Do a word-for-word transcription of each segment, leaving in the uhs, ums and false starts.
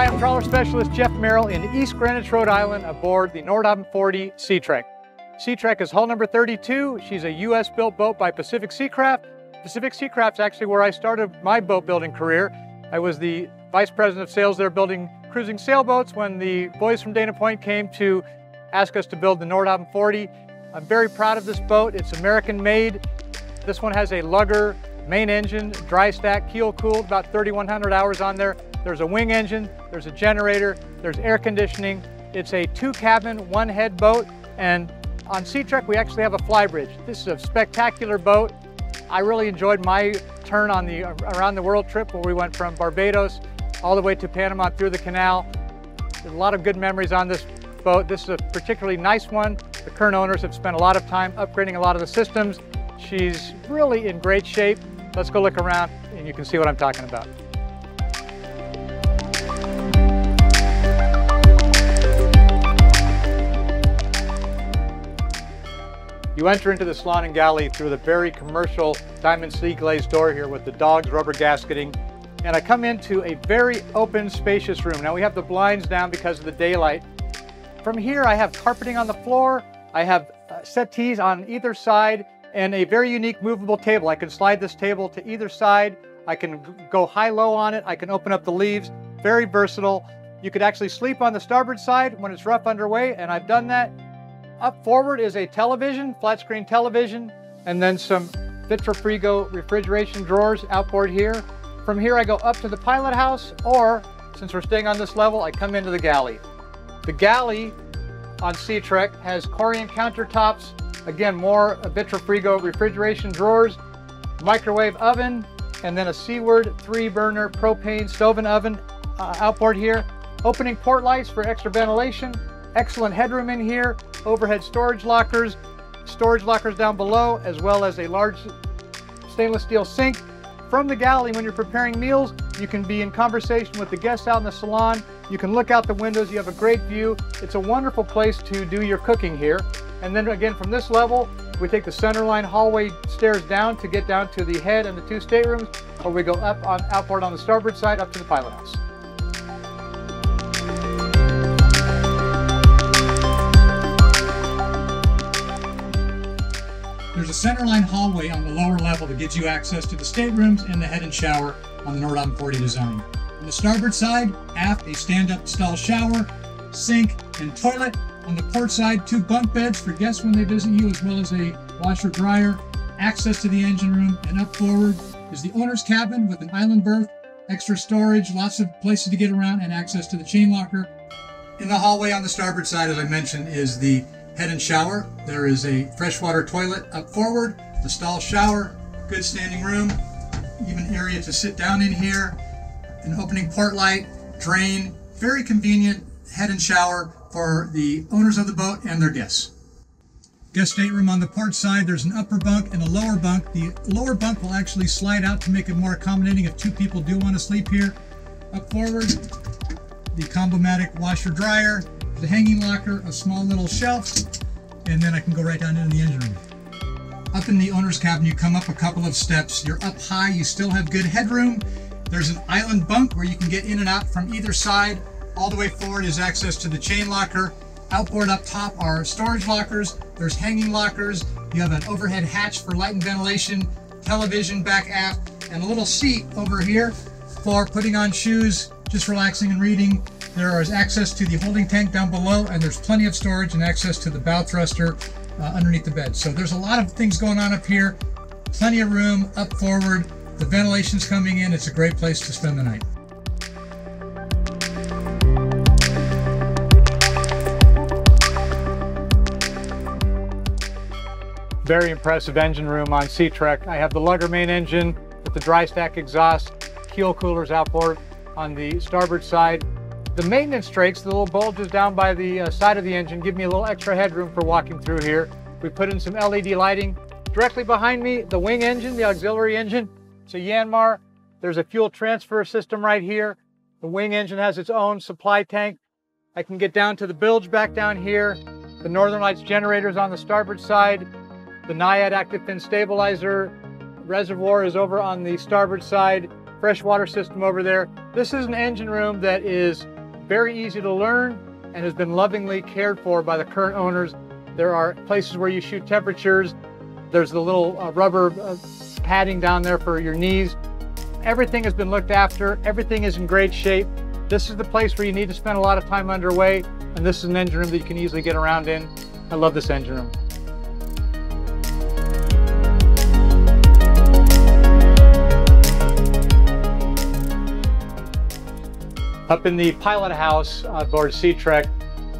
Hi, I'm Trawler Specialist Jeff Merrill in East Greenwich, Rhode Island aboard the Nordhavn forty Sea Trek. Sea Trek is hull number thirty-two. She's a U S-built boat by Pacific Seacraft. Pacific Seacraft's actually where I started my boat building career. I was the Vice President of Sales there building cruising sailboats when the boys from Dana Point came to ask us to build the Nordhavn forty. I'm very proud of this boat. It's American-made. This one has a Lugger main engine, dry stack, keel-cooled, about thirty-one hundred hours on there. There's a wing engine, there's a generator, there's air conditioning. It's a two-cabin, one-head boat, and on Sea Trek we actually have a flybridge. This is a spectacular boat. I really enjoyed my turn on the around the world trip where we went from Barbados all the way to Panama through the canal. There's a lot of good memories on this boat. This is a particularly nice one. The current owners have spent a lot of time upgrading a lot of the systems. She's really in great shape. Let's go look around and you can see what I'm talking about. You enter into the Salon and Galley through the very commercial Diamond Sea glazed door here with the dogs, rubber gasketing, and I come into a very open, spacious room. Now we have the blinds down because of the daylight. From here I have carpeting on the floor, I have uh, settees on either side, and a very unique movable table. I can slide this table to either side, I can go high-low on it, I can open up the leaves, very versatile. You could actually sleep on the starboard side when it's rough underway, and I've done that. Up forward is a television, flat screen television, and then some Vitrofrigo refrigeration drawers outboard here. From here I go up to the pilot house, or since we're staying on this level, I come into the galley. The galley on Sea Trek has Corian countertops, again more Vitrofrigo refrigeration drawers, microwave oven, and then a Seaward three burner propane stove and oven uh, outboard here. Opening port lights for extra ventilation, excellent headroom in here. Overhead storage lockers, storage lockers down below, as well as a large stainless steel sink. From the galley, when you're preparing meals, you can be in conversation with the guests out in the salon. You can look out the windows, you have a great view. It's a wonderful place to do your cooking here. And then again, from this level, we take the centerline hallway stairs down to get down to the head and the two staterooms, or we go up on outboard on the starboard side up to the pilot house. There's a centerline hallway on the lower level that gives you access to the staterooms and the head and shower on the Nordhavn forty design. On the starboard side, aft, a stand-up stall shower, sink, and toilet. On the port side, two bunk beds for guests when they visit you, as well as a washer-dryer, access to the engine room, and up forward is the owner's cabin with an island berth, extra storage, lots of places to get around, and access to the chain locker. In the hallway on the starboard side, as I mentioned, is the head and shower. There is a freshwater toilet up forward, the stall shower, good standing room, even area to sit down in here, an opening port light, drain, very convenient head and shower for the owners of the boat and their guests. Guest stateroom on the port side, there's an upper bunk and a lower bunk. The lower bunk will actually slide out to make it more accommodating if two people do want to sleep here. Up forward, the Combomatic washer dryer, the hanging locker, a small little shelf, and then I can go right down into the engine room. Up in the owner's cabin, you come up a couple of steps. You're up high, you still have good headroom. There's an island bunk where you can get in and out from either side. All the way forward is access to the chain locker. Outboard up top are storage lockers. There's hanging lockers. You have an overhead hatch for light and ventilation, television back aft, and a little seat over here for putting on shoes, just relaxing and reading. There is access to the holding tank down below, and there's plenty of storage and access to the bow thruster uh, underneath the bed. So there's a lot of things going on up here. Plenty of room up forward. The ventilation's coming in. It's a great place to spend the night. Very impressive engine room on Sea Trek. I have the Lugger main engine with the dry stack exhaust, keel coolers outboard on the starboard side. The maintenance strakes, the little bulges down by the uh, side of the engine, give me a little extra headroom for walking through here. We put in some L E D lighting. Directly behind me, the wing engine, the auxiliary engine. It's a Yanmar. There's a fuel transfer system right here. The wing engine has its own supply tank. I can get down to the bilge back down here. The Northern Lights generators on the starboard side. The NAIAD active fin stabilizer reservoir is over on the starboard side. freshwater system over there. This is an engine room that is very easy to learn and has been lovingly cared for by the current owners. There are places where you shoot temperatures. There's the little uh, rubber uh, padding down there for your knees. Everything has been looked after. Everything is in great shape. This is the place where you need to spend a lot of time underway, and this is an engine room that you can easily get around in. I love this engine room. Up in the pilot house aboard Sea Trek,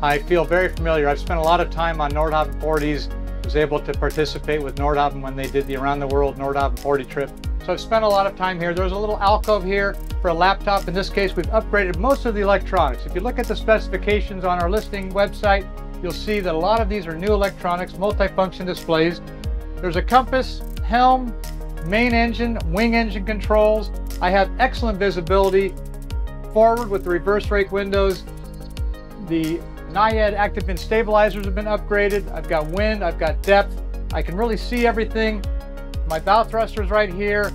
I feel very familiar. I've spent a lot of time on Nordhavn forties. I was able to participate with Nordhavn when they did the Around the World Nordhavn forty trip. So I've spent a lot of time here. There's a little alcove here for a laptop. In this case, we've upgraded most of the electronics. If you look at the specifications on our listing website, you'll see that a lot of these are new electronics, multifunction displays. There's a compass, helm, main engine, wing engine controls. I have excellent visibility forward with the reverse rake windows. The NAIAD active fin stabilizers have been upgraded. I've got wind, I've got depth. I can really see everything. My bow thrusters right here,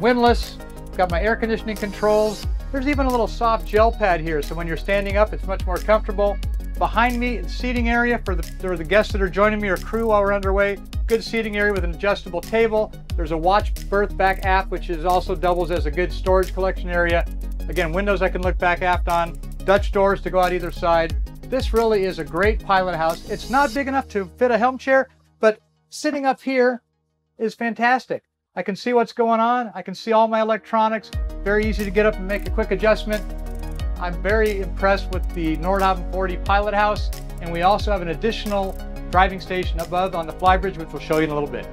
windlass, got my air conditioning controls. There's even a little soft gel pad here, so when you're standing up, it's much more comfortable. Behind me, the seating area for the, for the guests that are joining me or crew while we're underway. Good seating area with an adjustable table. There's a watch berth back aft, which is also doubles as a good storage collection area. Again, windows I can look back aft on, Dutch doors to go out either side. This really is a great pilot house. It's not big enough to fit a helm chair, but sitting up here is fantastic. I can see what's going on. I can see all my electronics. Very easy to get up and make a quick adjustment. I'm very impressed with the Nordhavn forty pilot house, and we also have an additional driving station above on the flybridge, which we'll show you in a little bit.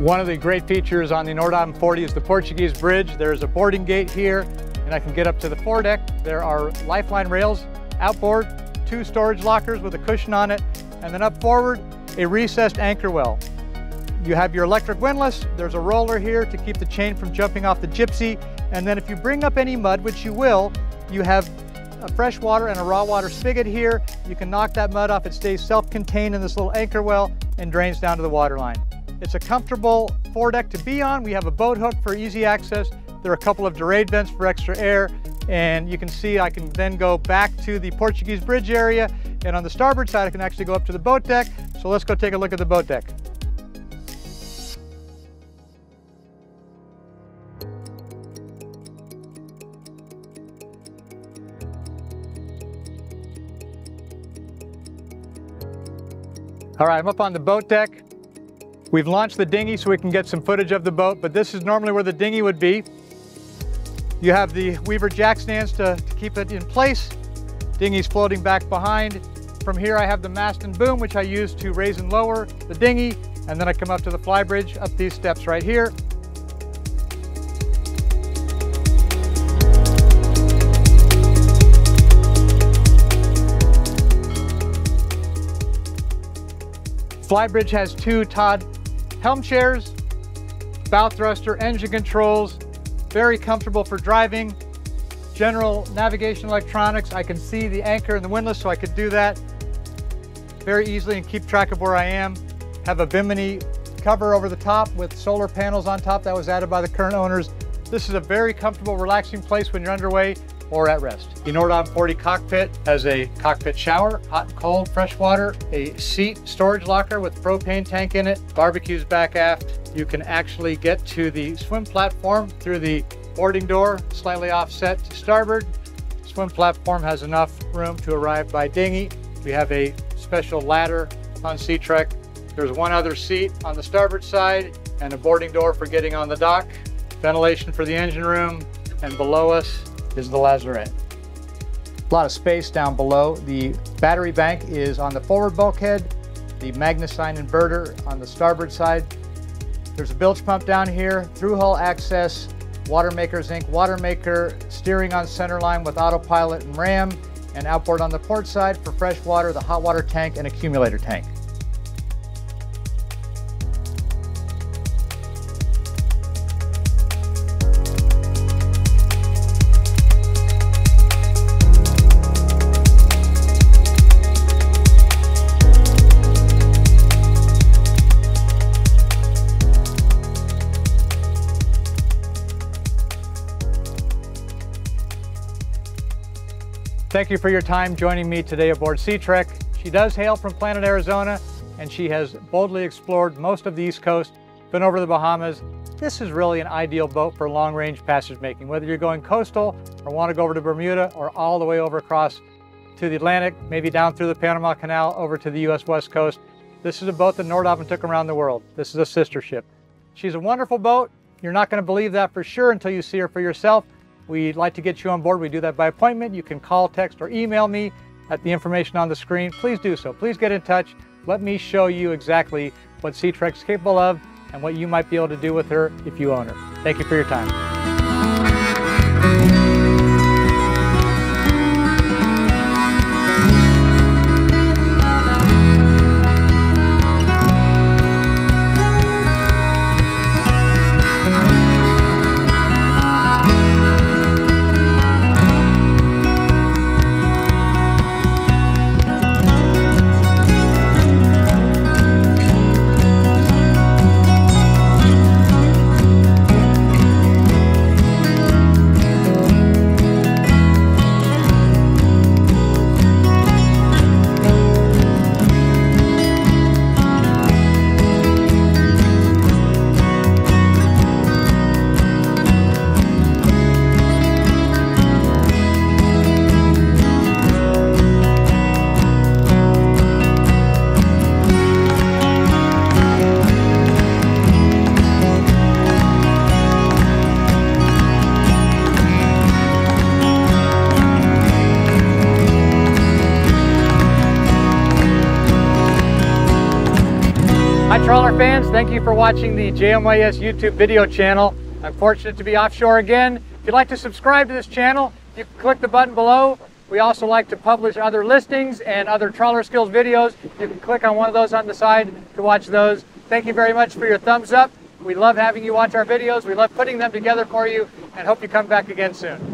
One of the great features on the Nordhavn forty is the Portuguese bridge. There's a boarding gate here, and I can get up to the foredeck. There are lifeline rails outboard, two storage lockers with a cushion on it, and then up forward, a recessed anchor well. You have your electric windlass. There's a roller here to keep the chain from jumping off the gypsy. And then if you bring up any mud, which you will, you have a fresh water and a raw water spigot here. You can knock that mud off. It stays self-contained in this little anchor well and drains down to the waterline. It's a comfortable foredeck to be on. We have a boat hook for easy access. There are a couple of derade vents for extra air, and you can see I can then go back to the Portuguese bridge area, and on the starboard side I can actually go up to the boat deck. So let's go take a look at the boat deck. All right, I'm up on the boat deck. We've launched the dinghy so we can get some footage of the boat, but this is normally where the dinghy would be. You have the Weaver jack stands to, to keep it in place. Dinghy's floating back behind. From here I have the mast and boom, which I use to raise and lower the dinghy, and then I come up to the flybridge up these steps right here. Flybridge has two Todd helm chairs, bow thruster, engine controls, very comfortable for driving. General navigation electronics. I can see the anchor and the windlass, so I could do that very easily and keep track of where I am. Have a bimini cover over the top with solar panels on top that was added by the current owners. This is a very comfortable, relaxing place when you're underway or at rest. The Nordhavn forty cockpit has a cockpit shower, hot and cold, fresh water, a seat storage locker with propane tank in it, barbecues back aft. You can actually get to the swim platform through the boarding door, slightly offset to starboard. Swim platform has enough room to arrive by dinghy. We have a special ladder on Sea Trek. There's one other seat on the starboard side and a boarding door for getting on the dock. Ventilation for the engine room, and below us is the lazarette. A lot of space down below. The battery bank is on the forward bulkhead, the MagnaSine inverter on the starboard side. There's a bilge pump down here, through-hull access, Watermaker zinc, Watermaker, steering on centerline with autopilot and ram, and outboard on the port side for fresh water, the hot water tank and accumulator tank. Thank you for your time joining me today aboard Sea Trek. She does hail from Planet Arizona, and she has boldly explored most of the East Coast, been over to the Bahamas. This is really an ideal boat for long-range passage making, whether you're going coastal or want to go over to Bermuda or all the way over across to the Atlantic, maybe down through the Panama Canal over to the U S West Coast. This is a boat that Nordhavn took around the world. This is a sister ship. She's a wonderful boat. You're not going to believe that for sure until you see her for yourself. We'd like to get you on board. We do that by appointment. You can call, text, or email me at the information on the screen. Please do so. Please get in touch. Let me show you exactly what Sea Trek's capable of and what you might be able to do with her if you own her. Thank you for your time. Trawler fans, thank you for watching the J M Y S YouTube video channel. I'm fortunate to be offshore again. If you'd like to subscribe to this channel, you can click the button below. We also like to publish other listings and other trawler skills videos. You can click on one of those on the side to watch those. Thank you very much for your thumbs up. We love having you watch our videos. We love putting them together for you and hope you come back again soon.